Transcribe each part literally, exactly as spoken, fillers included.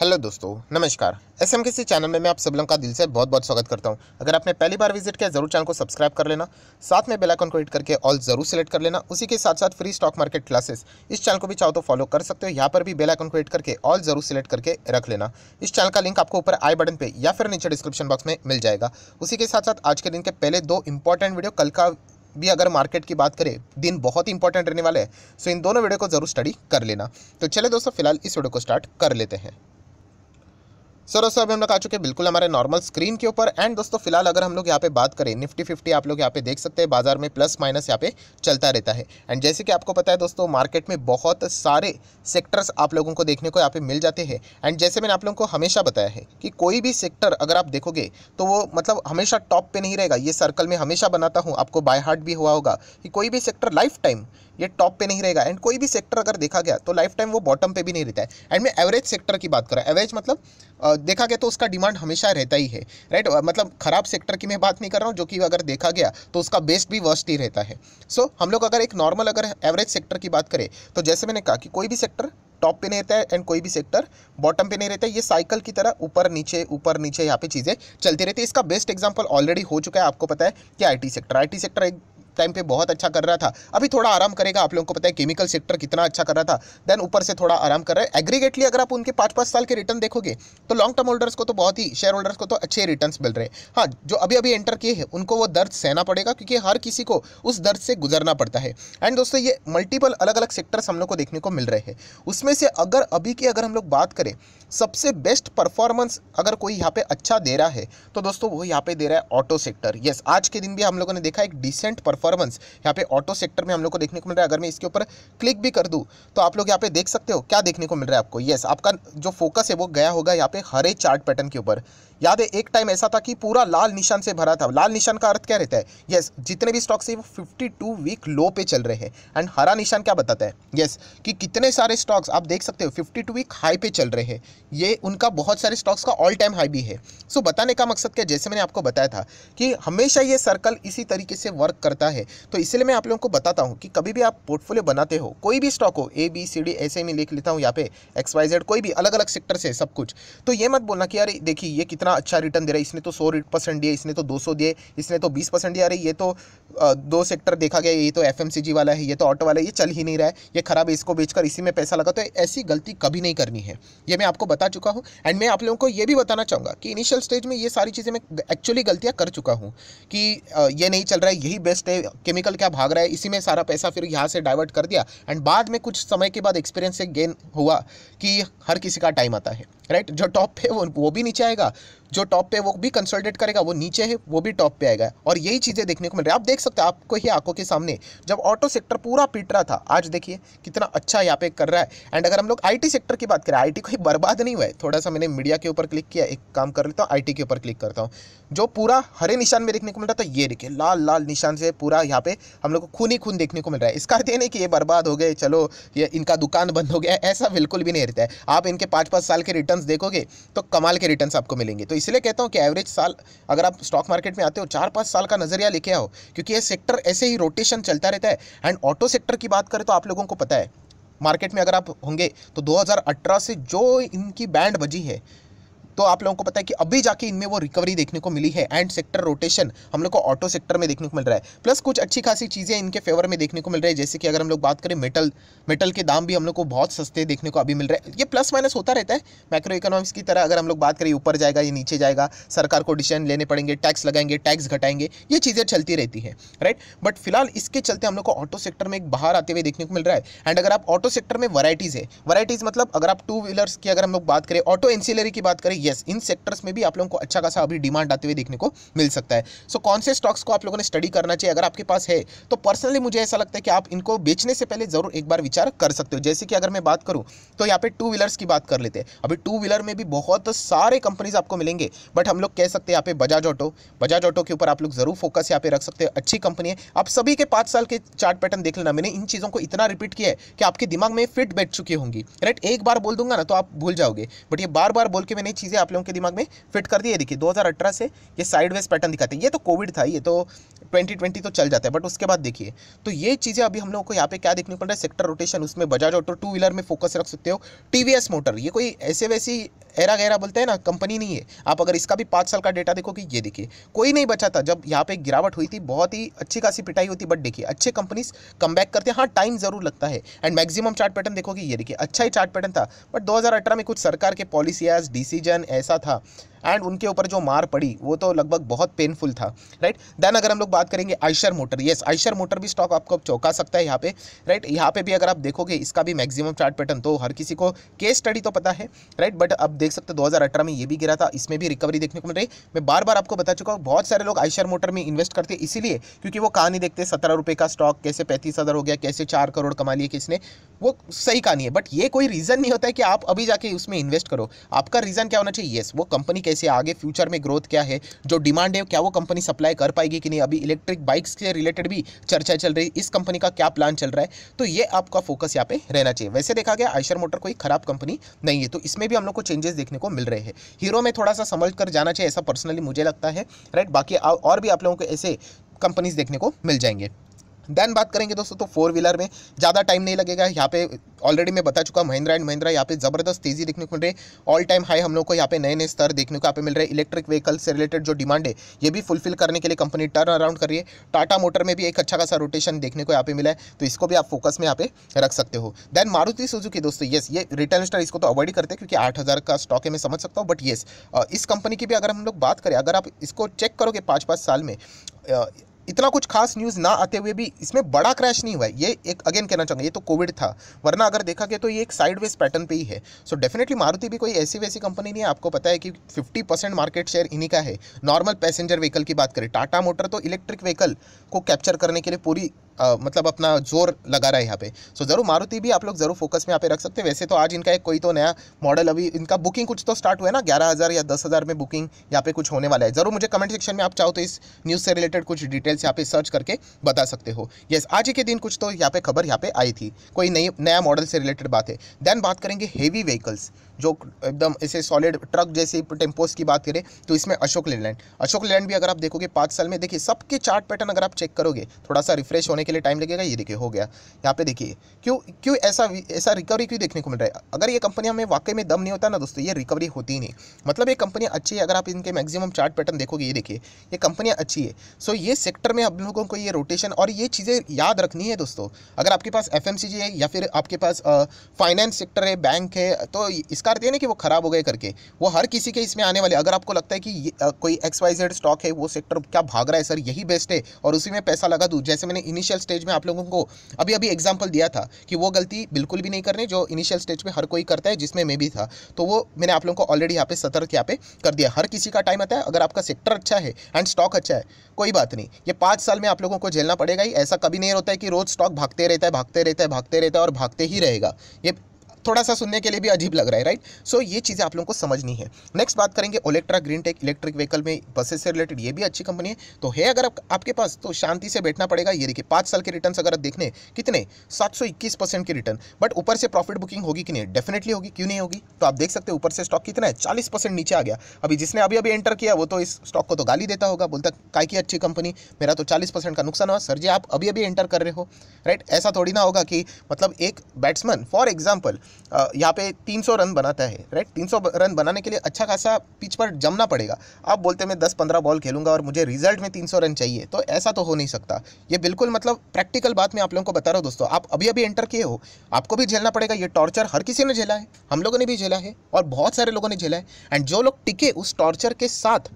Hello दोस्तों, नमस्कार। SMKC channel में मैं आप सब लोगों का दिल से बहुत बहुत स्वागत करता हूं। अगर आपने पहली बार विजिट किया, जरूर चैनल को सब्सक्राइब कर लेना, साथ में बेल आइकन को हिट करके ऑल जरूर सेलेक्ट कर लेना। उसी के साथ साथ फ्री स्टॉक मार्केट क्लासेस इस चैनल को भी चाहो तो फॉलो कर सकते हो। यहाँ पर भी बेल आइकन को हिट करके ऑल जरूर सेलेक्ट करके रख लेना। इस चैनल का लिंक आपको ऊपर आई बटन पर या फिर नीचे डिस्क्रिप्शन बॉक्स में मिल जाएगा। उसी के साथ साथ आज के दिन के पहले दो इंपॉर्टेंट वीडियो, कल का भी अगर मार्केट की बात करें, दिन बहुत ही इंपॉर्टेंट रहने वाला है, सो इन दोनों वीडियो को जरूर स्टडी कर लेना। तो चले दोस्तों, फिलहाल इस वीडियो को स्टार्ट कर लेते हैं। सर दोस्तों, अभी हम लोग आ चुके हैं बिल्कुल हमारे नॉर्मल स्क्रीन के ऊपर। एंड दोस्तों फिलहाल अगर हम लोग यहाँ पे बात करें निफ्टी फिफ्टी, आप लोग यहाँ पे देख सकते हैं बाजार में प्लस माइनस यहाँ पे चलता रहता है। एंड जैसे कि आपको पता है दोस्तों, मार्केट में बहुत सारे सेक्टर्स आप लोगों को देखने को यहाँ पे मिल जाते हैं। एंड जैसे मैंने आप लोगों को हमेशा बताया है कि कोई भी सेक्टर अगर आप देखोगे तो वो मतलब हमेशा टॉप पर नहीं रहेगा। ये सर्कल में हमेशा बनाता हूँ, आपको बाय हार्ट भी हुआ होगा कि कोई भी सेक्टर लाइफ टाइम ये टॉप पे नहीं रहेगा। एंड कोई भी सेक्टर अगर देखा गया तो लाइफ टाइम वो बॉटम पे भी नहीं रहता है। एंड मैं एवरेज सेक्टर की बात कर रहा हूँ। एवरेज मतलब देखा गया तो उसका डिमांड हमेशा रहता ही है, राइट। मतलब ख़राब सेक्टर की मैं बात नहीं कर रहा हूँ, जो कि अगर देखा गया तो उसका बेस्ट भी वर्स्ट ही रहता है। सो so, हम लोग अगर एक नॉर्मल अगर एवरेज सेक्टर की बात करें तो जैसे मैंने कहा कि कोई भी सेक्टर टॉप पे नहीं रहता है एंड कोई भी सेक्टर बॉटम पे नहीं रहता है। ये साइकिल की तरह ऊपर नीचे ऊपर नीचे यहाँ पे चीज़ें चलती रहती है। इसका बेस्ट एग्जाम्पल ऑलरेडी हो चुका है। आपको पता है कि I T sector I T sector एक टाइम पे बहुत अच्छा कर रहा था, अभी थोड़ा आराम करेगा। आप लोगों को पता है केमिकल सेक्टर कितना अच्छा कर रहा था, देन ऊपर से थोड़ा आराम कर रहा है। एग्रीगेटली अगर आप उनके पाँच पाँच साल के रिटर्न देखोगे तो लॉन्ग टर्म होल्डर्स को तो बहुत ही, शेयर होल्डर्स को तो अच्छे रिटर्न्स मिल रहे हैं। हाँ, जो अभी अभी एंटर किए हैं उनको वो दर्द सहना पड़ेगा, क्योंकि हर किसी को उस दर्द से गुजरना पड़ता है। एंड दोस्तों ये मल्टीपल अलग अलग सेक्टर्स हम लोग को देखने को मिल रहे हैं। उसमें से अगर अभी की अगर हम लोग बात करें, सबसे बेस्ट परफॉर्मेंस अगर कोई यहाँ पे अच्छा दे रहा है तो दोस्तों वो यहाँ पे दे रहा है ऑटो सेक्टर। यस, आज के दिन भी हम लोगों ने देखा एक डिसेंट परफॉर्मेंस यहाँ पे ऑटो सेक्टर में हम लोग को देखने को मिल रहा है। अगर मैं इसके ऊपर क्लिक भी कर दूं तो आप लोग यहाँ पे देख सकते हो क्या देखने को मिल रहा है आपको। यस, आपका जो फोकस है वो गया होगा यहाँ पे हरे चार्ट पैटर्न के ऊपर। याद है एक टाइम ऐसा था कि पूरा लाल निशान से भरा था। लाल निशान का अर्थ क्या रहता है? यस, जितने भी स्टॉक्स है वो फिफ्टी टू वीक लो पे चल रहे हैं। एंड हरा निशान क्या बताता है? यस, कि कितने सारे स्टॉक्स आप देख सकते हो फिफ्टी टू वीक हाई पे चल रहे हैं। ये उनका बहुत सारे स्टॉक्स का ऑल टाइम हाई भी है। सो बताने का मकसद क्या, जैसे मैंने आपको बताया था कि हमेशा ये सर्कल इसी तरीके से वर्क करता है। तो इसलिए मैं आप लोगों को बताता हूँ कि कभी भी आप पोर्टफोलियो बनाते हो, कोई भी स्टॉक हो, ए बी सी डी ऐसे में लिख लेता हूँ यहाँ पे, एक्स वाई जेड, कोई भी अलग अलग सेक्टर से सब कुछ, तो ये मत बोलना कि यार देखिए ये कितना अच्छा रिटर्न दे रहा है, इसने तो सौ परसेंट दिए, इसने तो दो सौ दिए, इसने तो बीस परसेंट दिया। अरे ये तो दो सेक्टर देखा गया, ये तो एफ एम सी जी वाला है, ये तो ऑटो वाला है, ये चल ही नहीं रहा है, ये खराब है, इसको बेचकर इसी में पैसा लगा। तो ऐसी गलती कभी नहीं करनी है, ये मैं आपको बता चुका हूँ। एंड मैं आप लोगों को ये भी बताना चाहूँगा कि इनिशियल स्टेज में ये सारी चीज़ें मैं एक्चुअली गलतियाँ कर चुका हूँ कि ये नहीं चल रहा है, यही बेस्ट है, केमिकल क्या भाग रहा है, इसी में सारा पैसा फिर यहाँ से डाइवर्ट कर दिया। एंड बाद में कुछ समय के बाद एक्सपीरियंस से गेन हुआ कि हर किसी का टाइम आता है, राइट। जो टॉप पे वो वो भी नीचे आएगा, जो टॉप पे वो भी कंसोलिडेट करेगा, वो नीचे है वो भी टॉप पे आएगा। और यही चीज़ें देखने को मिल रही है। आप देख सकते हैं आपको ही आंखों के सामने, जब ऑटो सेक्टर पूरा पिट रहा था, आज देखिए कितना अच्छा यहाँ पे कर रहा है। एंड अगर हम लोग आईटी सेक्टर की बात करें, आईटी कोई बर्बाद नहीं हुआ है। थोड़ा सा मैंने मीडिया के ऊपर क्लिक किया, एक काम कर लेता हूँ, आईटी के ऊपर क्लिक करता हूँ। जो पूरा हरे निशान में देखने को मिल रहा था, ये देखिए लाल लाल निशान से पूरा यहाँ पे हम लोग को खून ही खून देखने को मिल रहा है। इसका अर्थ ये नहीं कि ये बर्बाद हो गए, चलो ये इनका दुकान बंद हो गया, ऐसा बिल्कुल भी नहीं रहता है। आप इनके पाँच पाँच साल के रिटर्न्स देखोगे तो कमाल के रिटर्न्स आपको मिलेंगे। तो इसलिए कहता हूँ कि एवरेज साल अगर आप स्टॉक मार्केट में आते हो, चार पाँच साल का नजरिया लेके आओ, क्योंकि ये सेक्टर ऐसे ही रोटेशन चलता रहता है। एंड ऑटो सेक्टर की बात करें तो आप लोगों को पता है, मार्केट में अगर आप होंगे तो दो हज़ार अठारह से जो इनकी बैंड बजी है तो आप लोगों को पता है कि अभी जाके इनमें वो रिकवरी देखने को मिली है। एंड सेक्टर रोटेशन हम लोग को ऑटो सेक्टर में देखने को मिल रहा है, प्लस कुछ अच्छी खासी चीज़ें इनके फेवर में देखने को मिल रही है। जैसे कि अगर हम लोग बात करें मेटल, मेटल के दाम भी हम लोग को बहुत सस्ते देखने को अभी मिल रहे हैं। ये प्लस माइनस होता रहता है मैक्रो इकोनॉमिक्स की तरह। अगर हम लोग बात करें ऊपर जाएगा ये नीचे जाएगा, सरकार को डिसीजन लेने पड़ेंगे, टैक्स लगाएंगे, टैक्स घटाएंगे, ये चीज़ें चलती रहती हैं, राइट। बट फिलहाल इसके चलते हम लोग को ऑटो सेक्टर में एक बाहर आते हुए देखने को मिल रहा है। एंड अगर आप ऑटो सेक्टर में वैराइटीज़ है, वैराइटीज़ मतलब अगर आप टू व्हीलर्स की अगर हम लोग बात करें, ऑटो एंसिलरी की बात करें, यस, इन सेक्टर्स में भी आप लोगों को अच्छा खासा अभी डिमांड आते हुए देखने को मिल सकता है। सो so, कौन से स्टॉक्स को आप लोगों ने स्टडी करना चाहिए अगर आपके पास है तो? पर्सनली मुझे ऐसा लगता है कि आप इनको बेचने से पहले जरूर एक बार विचार कर सकते हो। जैसे कि अगर मैं बात करूं तो यहाँ पे टू व्हीलर्स की बात कर लेते हैं। अभी टू व्हीलर में भी बहुत सारे कंपनीज आपको मिलेंगे, बट हम लोग कह सकते हैं यहाँ पे बजाज ऑटो, बजाज ऑटो के ऊपर आप लोग जरूर फोकस यहाँ पे रख सकते हो। अच्छी कंपनी है, आप सभी के पाँच साल के चार्ट पैटर्न देख लेना। मैंने इन चीज़ों को इतना रिपीट किया है कि आपके दिमाग में फिट बैठ चुकी होंगी, राइट। एक बार बोल दूंगा ना तो आप भूल जाओगे, बट ये बार बार बोल के मैंने चीज़ें आप लोगों के दिमाग में फिट कर दी है। देखिए दो हज़ार अठारह से ये साइडवेज पैटर्न दिखाते हैं, ये तो कोविड था, ये तो ट्वेंटी ट्वेंटी तो चल जाता है, बट उसके बाद देखिए तो ये चीज़ें अभी हम लोगों को यहाँ पे क्या देखने को मिल रहा है, सेक्टर रोटेशन। उसमें बजाज ऑटो, टू व्हीलर में फोकस रख सकते हो। टीवीएस मोटर, ये कोई ऐसे वैसी एरा गहरा बोलते हैं ना, कंपनी नहीं है। आप अगर इसका भी पाँच साल का डेटा देखो कि ये देखिए कोई नहीं बचा था जब यहाँ पे गिरावट हुई थी, बहुत ही अच्छी खासी पिटाई हुई थी। बट देखिए अच्छे कंपनीज कम बैक करते हैं, हाँ टाइम जरूर लगता है। एंड मैक्सिमम चार्ट पैटर्न देखो कि ये देखिए अच्छा ही चार्ट पैटर्न था, बट दो हज़ार अठारह में कुछ सरकार के पॉलिसीज डिसीजन ऐसा था एंड उनके ऊपर जो मार पड़ी वो तो लगभग बहुत पेनफुल था, राइट। देन अगर हम लोग बात करेंगे Eicher motor, yes Eicher motor भी स्टॉक आपको चौंका सकता है यहाँ पे, राइट। यहाँ पे भी अगर आप देखोगे इसका भी मैक्सिमम चार्ट पैटर्न तो हर किसी को केस स्टडी तो पता है, राइट। बट अब देख सकते हो दो हज़ार अठारह में ये भी गिरा था, इसमें भी रिकवरी देखने को मिल रही। मैं बार बार आपको बता चुका हूँ बहुत सारे लोग आइशर मोटर में इन्वेस्ट करते इसीलिए क्योंकि वो कहानी देखते सत्रह रुपये का स्टॉक कैसे पैंतीस हज़ार हो गया, कैसे चार करोड़ कमा लिए किसने, वो सही कहानी है। बट ये कोई रीज़न नहीं होता है कि आप अभी जाके उसमें इन्वेस्ट करो। आपका रीज़न क्या होना चाहिए, येस वो कंपनी से आगे फ्यूचर में ग्रोथ क्या है, जो डिमांड है क्या वो कंपनी सप्लाई कर पाएगी कि नहीं। अभी इलेक्ट्रिक बाइक्स के रिलेटेड भी चर्चा चल रही, इस कंपनी का क्या प्लान चल रहा है, तो ये आपका फोकस यहाँ पे रहना चाहिए। वैसे देखा गया आइशर मोटर कोई खराब कंपनी नहीं है, तो इसमें भी हम लोग को चेंजेस देखने को मिल रहे हैं। हीरो में थोड़ा सा समझ कर जाना चाहिए ऐसा पर्सनली मुझे लगता है, राइट। बाकी और भी आप लोगों को ऐसे कंपनीज देखने को मिल जाएंगे। देन बात करेंगे दोस्तों तो फोर व्हीलर में ज़्यादा टाइम नहीं लगेगा। यहाँ पे ऑलरेडी मैं बता चुका महिंद्रा एंड महिंद्रा यहाँ पे ज़बरदस्त तेजी देखने को मिल रही है, ऑल टाइम हाई हम लोग को यहाँ पे नए नए स्तर देखने को यहाँ पे मिल रहे हैं। इलेक्ट्रिक व्हीकल से रिलेटेड जो डिमांड है ये भी फुलफिल करने के लिए कंपनी टर्न अराउंड कर रही है। टाटा मोटर में भी एक अच्छा खासा रोटेशन देखने को यहाँ पे मिला है, तो इसको भी आप फोकस में यहाँ पे रख सकते हो। देन मारुति सुजुकी दोस्तों, येस ये रिटेल इन्वेस्टर इसको तो अवॉइड करते हैं क्योंकि आठ हज़ार का स्टॉक है, मैं समझ सकता हूँ। बट येस इस कंपनी की भी अगर हम लोग बात करें, अगर आप इसको चेक करोगे पाँच पाँच साल में इतना कुछ खास न्यूज़ ना आते हुए भी इसमें बड़ा क्रैश नहीं हुआ है। ये एक अगेन कहना चाहूँगा ये तो कोविड था, वरना अगर देखा गया तो ये एक साइडवेज पैटर्न पे ही है। सो डेफिनेटली मारुति भी कोई ऐसी वैसी कंपनी नहीं है। आपको पता है कि पचास परसेंट मार्केट शेयर इन्हीं का है। नॉर्मल पैसेंजर व्हीकल की बात करें, टाटा मोटर तो इलेक्ट्रिक व्हीकल को कैप्चर करने के लिए पूरी Uh, मतलब अपना जोर लगा रहा है यहाँ पे। सो so, ज़रूर मारुति भी आप लोग ज़रूर फोकस में यहाँ पे रख सकते हैं। वैसे तो आज इनका एक कोई तो नया मॉडल अभी इनका बुकिंग कुछ तो स्टार्ट हुआ है ना, ग्यारह हज़ार या दस हज़ार में बुकिंग यहाँ पे कुछ होने वाला है। ज़रूर मुझे कमेंट सेक्शन में आप चाहो तो इस न्यूज़ से रिलेटेड कुछ डिटेल्स यहाँ पे सर्च करके बता सकते हो। येस आज के दिन कुछ तो यहाँ पे खबर यहाँ पे आई थी, कोई नई नया मॉडल से रिलेटेड बात है। देन बात करेंगे हेवी व्हीकल्स, जो एकदम ऐसे सॉलिड ट्रक जैसी टेम्पोस की बात करें तो इसमें अशोक लेलैंड अशोक लेलैंड भी अगर आप देखोगे पाँच साल में, देखिए सबके चार्ट पैटर्न अगर आप चेक करोगे थोड़ा सा रिफ्रेश होने के लिए टाइम लगेगा। ये देखिए हो गया यहाँ पे, देखिए क्यों क्यों ऐसा ऐसा रिकवरी क्यों देखने को मिल रहा है। अगर ये कंपनी में वाकई में दम नहीं होता ना दोस्तों, ये रिकवरी होती नहीं। मतलब ये कंपनी अच्छी है, अगर आप इनके मैक्सिमम चार्ट पैटर्न देखोगे ये देखिए ये कंपनियाँ अच्छी है। सो ये सेक्टर में हम लोगों को ये रोटेशन और ये चीज़ें याद रखनी है दोस्तों। अगर आपके पास एफ एम सी जी है या फिर आपके पास फाइनेंस सेक्टर है, बैंक है, तो इसका अर्थ ये नहीं कि वो खराब हो गए करके, वो हर किसी के इसमें आने वाले। अगर आपको लगता है कि कोई एक्स वाई जेड स्टॉक है वो सेक्टर क्या भाग रहा है सर यही बेस्ट है और उसी में पैसा लगा दूँ, जैसे मैंने इनिशियल स्टेज में आप लोगों को अभी अभी एग्जांपल दिया था कि वो गलती बिल्कुल भी नहीं करनी जो इनिशियल स्टेज पे हर कोई करता है, जिसमें मैं भी था। तो वो मैंने आप लोगों को ऑलरेडी यहाँ पे सतर्क यहाँ पे कर दिया। हर किसी का टाइम आता है, अगर आपका सेक्टर अच्छा है एंड स्टॉक अच्छा है कोई बात नहीं, ये पाँच साल में आप लोगों को झेलना पड़ेगा ही। ऐसा कभी नहीं होता है कि रोज स्टॉक भागते रहता है भागते रहता है भागते रहता है और भागते ही रहेगा, ये थोड़ा सा सुनने के लिए भी अजीब लग रहा है, राइट। सो ये चीज़ें आप लोगों को समझनी है। नेक्स्ट बात करेंगे Olectra green tech, electric vehicle में बसेस से रिलेटेड, ये भी अच्छी कंपनी है। तो है अगर आप, आपके पास तो शांति से बैठना पड़ेगा। ये देखिए पाँच साल के रिटर्न्स अगर आप देखने कितने सात सौ इक्कीस परसेंट के रिटर्न, बट ऊपर से प्रॉफिट बुकिंग होगी कि नहीं, डेफिनेटली होगी, क्यों नहीं होगी। तो आप देख सकते हो ऊपर से स्टॉक कितना है चालीस परसेंट नीचे आ गया। अभी जिसने अभी अभी एंटर किया वो तो इस स्टॉक को तो गाली देता होगा, बोलता काहे की अच्छी कंपनी, मेरा तो चालीस परसेंट का नुकसान हुआ। सर जी आप अभी अभी एंटर कर रहे हो, राइट। ऐसा थोड़ी ना होगा कि मतलब एक बैट्समैन फॉर एग्जाम्पल Uh, यहाँ पे तीन सौ रन बनाता है, राइट। तीन सौ रन बनाने के लिए अच्छा खासा पिच पर जमना पड़ेगा। आप बोलते हैं मैं दस पंद्रह बॉल खेलूंगा और मुझे रिजल्ट में तीन सौ रन चाहिए, तो ऐसा तो हो नहीं सकता। ये बिल्कुल मतलब प्रैक्टिकल बात मैं आप लोगों को बता रहा हूँ दोस्तों। आप अभी अभी एंटर किए हो, आपको भी झेलना पड़ेगा। ये टॉर्चर हर किसी ने झेला है, हम लोगों ने भी झेला है और बहुत सारे लोगों ने झेला है। एंड जो लोग टिके उस टॉर्चर के साथ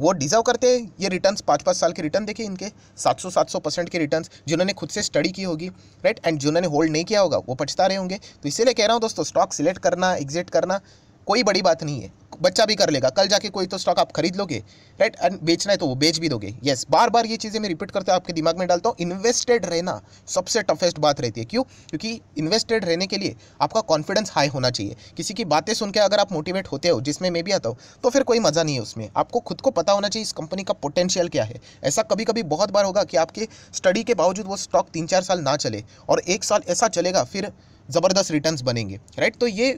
वो डिजर्व करते हैं ये रिटर्न्स। पाँच पाँच साल के रिटर्न देखिए इनके सात सौ सात सौ परसेंट के रिटर्न्स, जिन्होंने खुद से स्टडी की होगी, राइट। एंड जिन्होंने होल्ड नहीं किया होगा वो पछता रहे होंगे। तो इसीलिए कह रहा हूँ दोस्तों, स्टॉक सिलेक्ट करना एग्जिट करना कोई बड़ी बात नहीं है, बच्चा भी कर लेगा। कल जाके कोई तो स्टॉक आप खरीद लोगे, राइट। एंड बेचना है तो वो बेच भी दोगे। येस बार बार ये चीज़ें मैं रिपीट करता हूँ, आपके दिमाग में डालता हूँ। इन्वेस्टेड रहना सबसे टफेस्ट बात रहती है। क्यों? क्योंकि इन्वेस्टेड रहने के लिए आपका कॉन्फिडेंस हाई होना चाहिए। किसी की बातें सुन के अगर आप मोटिवेट होते हो, जिसमें मैं भी आता हूँ, तो फिर कोई मज़ा नहीं है उसमें। आपको खुद को पता होना चाहिए इस कंपनी का पोटेंशियल क्या है। ऐसा कभी कभी बहुत बार होगा कि आपके स्टडी के बावजूद वो स्टॉक तीन चार साल ना चले और एक साल ऐसा चलेगा, फिर ज़बरदस्त रिटर्न्स बनेंगे, राइट। तो ये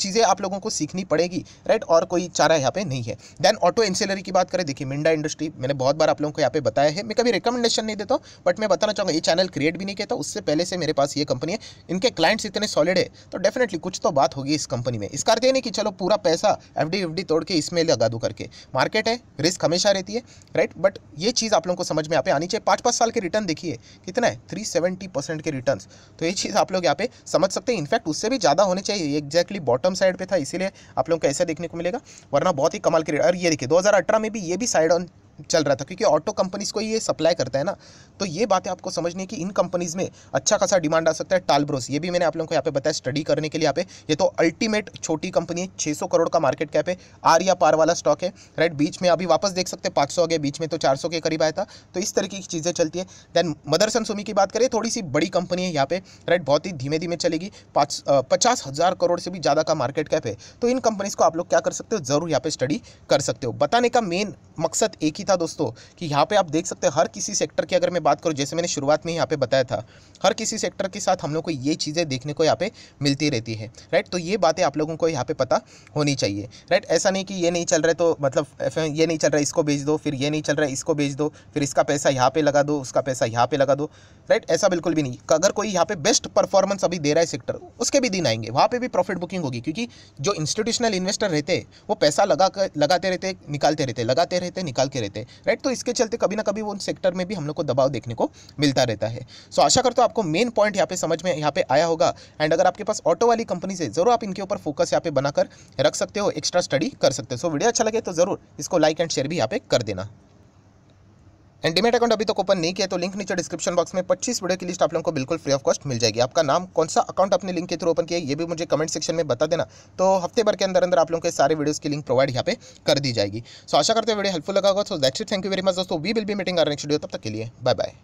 चीज़ें आप लोगों को सीखनी पड़ेगी, राइट। और कोई चारा यहाँ पे नहीं है। देन ऑटो एंसिलरी की बात करें, देखिए मिंडा इंडस्ट्री मैंने बहुत बार आप लोगों को यहाँ पे बताया है। मैं कभी रिकमेंडेशन नहीं देता हूँ, बट मैं बताना चाहूँगा ये चैनल क्रिएट भी नहीं किया था, उससे पहले से मेरे पास ये कंपनी है, इनके क्लाइंट्स इतने सॉलिड है तो डेफिनेटली कुछ तो बात होगी इस कंपनी में। इसका अर्थ ये नहीं कि चलो पूरा पैसा एफ डी एफ डी तोड़ के इसमें लगा दूँ करके। मार्केट है, रिस्क हमेशा रहती है, राइट। बट ये चीज़ आप लोगों को समझ में यहाँ पे आनी चाहिए। पाँच पाँच साल के रिटर्न देखिए कितना है, थ्री सेवेंटी परसेंट के रिटर्न। तो ये चीज़ आप लोग यहाँ पे समझ सकते हैं, इनफैक्ट उससे भी ज़्यादा होने चाहिए। एक्जैक्टली बॉटम साइड पे था, इसीलिए आप लोगों को ऐसा देखने को मिलेगा, वरना बहुत ही कमाल के। और ये देखिए दो हज़ार अठारह में भी ये भी साइड ऑन चल रहा था, क्योंकि ऑटो कंपनीज़ को ये सप्लाई करता है ना। तो ये बातें आपको समझनी कि इन कंपनीज़ में अच्छा खासा डिमांड आ सकता है। टालब्रोस ये भी मैंने आप लोगों को यहाँ पे बताया स्टडी करने के लिए। यहाँ पे ये तो अल्टीमेट छोटी कंपनी है, छह सौ करोड़ का मार्केट कैप है, आर या पार वाला स्टॉक है, राइट। बीच में अभी वापस देख सकते हैं पाँच सौ आ गया, बीच में तो चार सौ के करीब आया था। तो इस तरीके की चीज़ें चलती है। दैन मदरसन सुमी की बात करें, थोड़ी सी बड़ी कंपनी है यहाँ पे, राइट। बहुत ही धीमे धीमे चलेगी, पाँच पचास हज़ार करोड़ से भी ज़्यादा का मार्केट कैप है। तो इन कंपनीज़ को आप लोग क्या कर सकते हो, ज़रूर यहाँ पे स्टडी कर सकते हो। बताने का मेन मकसद एक ही था दोस्तों कि यहाँ पे आप देख सकते हैं हर किसी सेक्टर की अगर मैं बात करूँ, जैसे मैंने शुरुआत में यहाँ पे बताया था, हर किसी सेक्टर के साथ हम लोग को ये चीज़ें देखने को यहाँ पे मिलती रहती है, राइट। तो ये बातें आप लोगों को यहाँ पे पता होनी चाहिए, राइट। ऐसा नहीं कि ये नहीं चल रहा है तो मतलब ये नहीं चल रहा है इसको बेच दो, फिर ये नहीं चल रहा है इसको बेच दो, फिर इसका पैसा यहाँ पर लगा दो, उसका पैसा यहाँ पर लगा दो, राइट। ऐसा बिल्कुल भी नहीं। अगर कोई यहाँ पे बेस्ट परफॉर्मेंस अभी दे रहा है सेक्टर, उसके भी दिन आएंगे, वहाँ पर भी प्रॉफिट बुकिंग होगी, क्योंकि जो इंस्टीट्यूशनल इन्वेस्टर रहते हैं वो पैसा लगा लगाते रहते निकालते रहते लगाते रहते निकाल के रहते, राइट। तो इसके चलते कभी ना कभी वो उन सेक्टर में भी हम लोग को दबाव देखने को मिलता रहता है। सो आशा करता हूं आपको मेन पॉइंट यहाँ पे समझ में यहाँ पे आया होगा। एंड अगर आपके पास ऑटो वाली कंपनी से जरूर आप इनके ऊपर फोकस यहाँ पे बनाकर रख सकते हो, एक्स्ट्रा स्टडी कर सकते हो। सो वीडियो अच्छा लगे तो जरूर इसको लाइक एंड शेयर भी यहाँ पे कर देना। एंड डीमैट अकाउंट अभी तक ओपन नहीं किया तो लिंक नीचे डिस्क्रिप्शन बॉक्स में पच्चीस वीडियो की लिस्ट आप लोगों को बिल्कुल फ्री ऑफ कॉस्ट मिल जाएगी। आपका नाम, कौन सा अकाउंट आपने लिंक के थ्रू ओपन किया, ये भी मुझे कमेंट सेक्शन में बता देना। तो हफ्ते भर के अंदर अंदर आप लोगों के सारे वीडियोस की लिंक प्रोवाइड यहाँ पे कर दी जाएगी। सो आशा करते हैं वीडियो हेल्पफुल लगा होगा। So that's it, thank you very much दोस्तों। We will be meeting our next video, तब तक के लिए बाय बाय।